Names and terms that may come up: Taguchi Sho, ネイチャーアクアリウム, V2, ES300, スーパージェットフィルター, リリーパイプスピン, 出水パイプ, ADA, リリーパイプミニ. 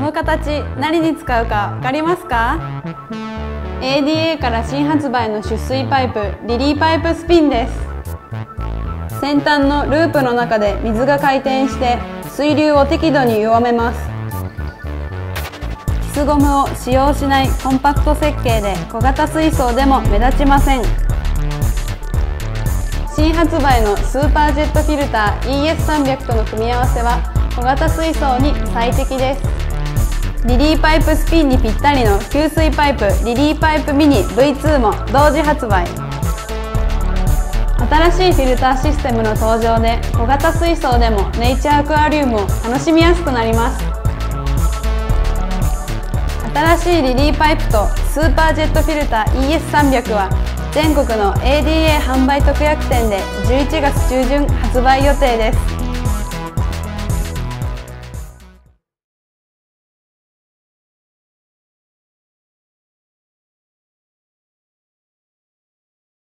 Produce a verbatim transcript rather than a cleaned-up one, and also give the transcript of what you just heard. この形何に使うか分かりますか？ エーディーエー から新発売の出水パイプリリーパイプスピンです。先端のループの中で水が回転して水流を適度に弱めます。キスゴムを使用しないコンパクト設計で小型水槽でも目立ちません。新発売のスーパージェットフィルター イーエスさんびゃく との組み合わせは小型水槽に最適です。リリーパイプスピンにぴったりの吸水パイプリリーパイプミニ ブイツー も同時発売。新しいフィルターシステムの登場で小型水槽でもネイチャーアクアリウムを楽しみやすくなります。新しいリリーパイプとスーパージェットフィルター イーエスさんびゃく は全国の エーディーエー 販売特約店でじゅういちがつ中旬発売予定です。